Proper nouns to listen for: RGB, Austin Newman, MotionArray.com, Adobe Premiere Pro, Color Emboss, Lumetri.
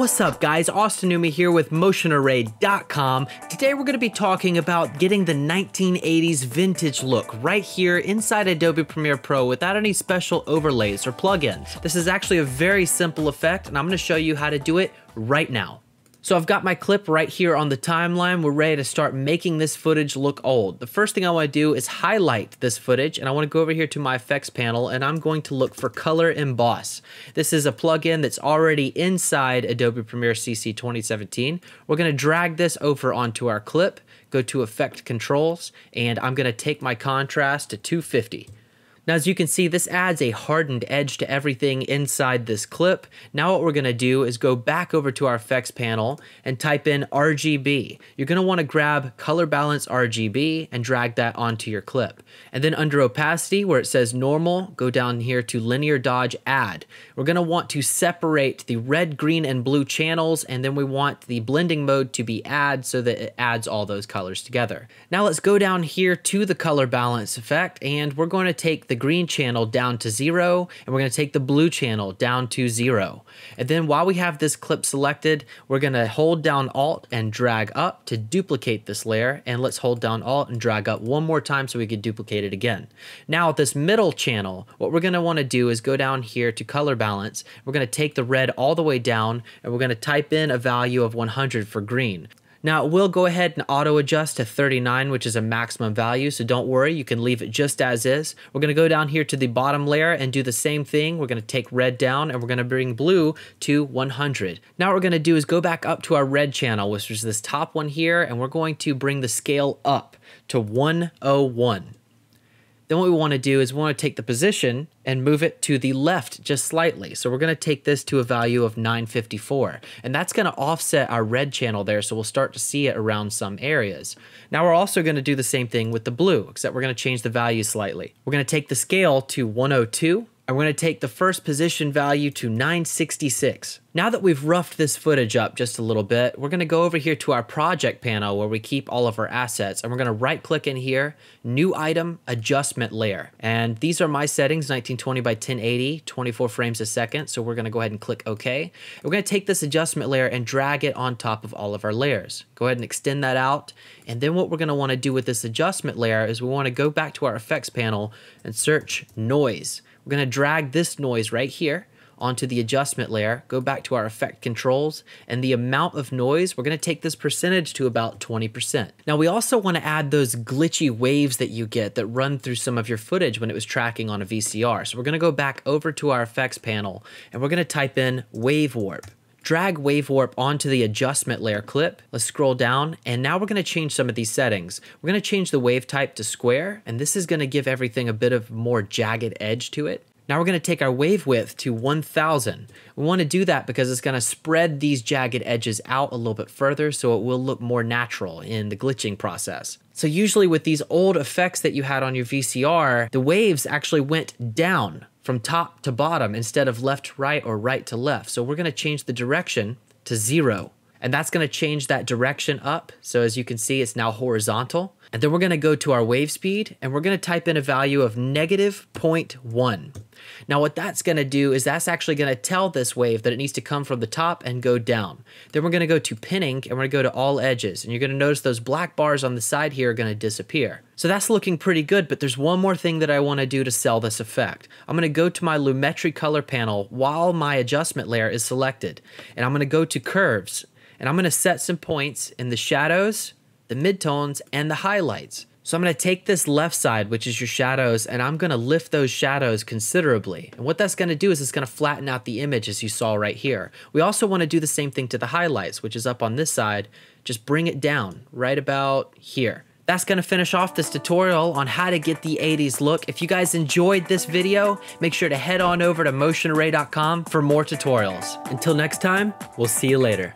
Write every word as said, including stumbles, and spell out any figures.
What's up guys, Austin Newman here with Motion Array dot com. Today we're gonna be talking about getting the nineteen eighties vintage look right here inside Adobe Premiere Pro without any special overlays or plugins. This is actually a very simple effect and I'm gonna show you how to do it right now. So I've got my clip right here on the timeline. We're ready to start making this footage look old. The first thing I want to do is highlight this footage, and I want to go over here to my effects panel and I'm going to look for Color Emboss. This is a plugin that's already inside Adobe Premiere C C twenty seventeen. We're going to drag this over onto our clip, go to Effect Controls, and I'm going to take my contrast to two fifty. Now, as you can see, this adds a hardened edge to everything inside this clip. Now what we're going to do is go back over to our effects panel and type in R G B. You're going to want to grab Color Balance R G B and drag that onto your clip. And then under opacity, where it says normal, go down here to linear dodge add. We're going to want to separate the red, green, and blue channels, and then we want the blending mode to be add so that it adds all those colors together. Now let's go down here to the Color Balance effect, and we're going to take the green channel down to zero, and we're going to take the blue channel down to zero. And then while we have this clip selected, we're going to hold down Alt and drag up to duplicate this layer, and let's hold down Alt and drag up one more time so we can duplicate it again. Now at this middle channel, what we're going to want to do is go down here to Color Balance. We're going to take the red all the way down, and we're going to type in a value of one hundred for green. Now it will go ahead and auto adjust to thirty-nine, which is a maximum value, so don't worry, you can leave it just as is. We're gonna go down here to the bottom layer and do the same thing. We're gonna take red down and we're gonna bring blue to one hundred. Now what we're gonna do is go back up to our red channel, which is this top one here, and we're going to bring the scale up to one oh one. Then what we want to do is we want to take the position and move it to the left just slightly. So we're going to take this to a value of nine fifty-four, and that's going to offset our red channel there, so we'll start to see it around some areas. Now we're also going to do the same thing with the blue, except we're going to change the value slightly. We're going to take the scale to one oh two, and we're going to take the first position value to nine sixty-six. Now that we've roughed this footage up just a little bit, we're going to go over here to our project panel where we keep all of our assets, and we're going to right click in here, new item, adjustment layer. And these are my settings, nineteen twenty by ten eighty, twenty-four frames a second. So we're going to go ahead and click OK. We're going to take this adjustment layer and drag it on top of all of our layers. Go ahead and extend that out. And then what we're going to want to do with this adjustment layer is we want to go back to our effects panel and search noise. We're going to drag this noise right here onto the adjustment layer, go back to our effect controls, and the amount of noise, we're going to take this percentage to about twenty percent. Now we also want to add those glitchy waves that you get that run through some of your footage when it was tracking on a V C R. So we're going to go back over to our effects panel and we're going to type in wave warp. Drag wave warp onto the adjustment layer clip. Let's scroll down, and now we're going to change some of these settings. We're going to change the wave type to square, and this is going to give everything a bit of more jagged edge to it. Now we're going to take our wave width to one thousand. We want to do that because it's going to spread these jagged edges out a little bit further, so it will look more natural in the glitching process. So usually with these old effects that you had on your V C R, the waves actually went down from top to bottom instead of left to right or right to left. So we're going to change the direction to zero, and that's going to change that direction up. So as you can see, it's now horizontal. And then we're going to go to our wave speed and we're going to type in a value of negative zero point one. Now what that's going to do is that's actually going to tell this wave that it needs to come from the top and go down. Then we're going to go to pinning and we're going to go to all edges, and you're going to notice those black bars on the side here are going to disappear. So that's looking pretty good, but there's one more thing that I want to do to sell this effect. I'm going to go to my Lumetri color panel while my adjustment layer is selected, and I'm going to go to curves, and I'm going to set some points in the shadows, the midtones, and the highlights. So I'm gonna take this left side, which is your shadows, and I'm gonna lift those shadows considerably. And what that's gonna do is it's gonna flatten out the image, as you saw right here. We also wanna do the same thing to the highlights, which is up on this side. Just bring it down right about here. That's gonna finish off this tutorial on how to get the eighties look. If you guys enjoyed this video, make sure to head on over to Motion Array dot com for more tutorials. Until next time, we'll see you later.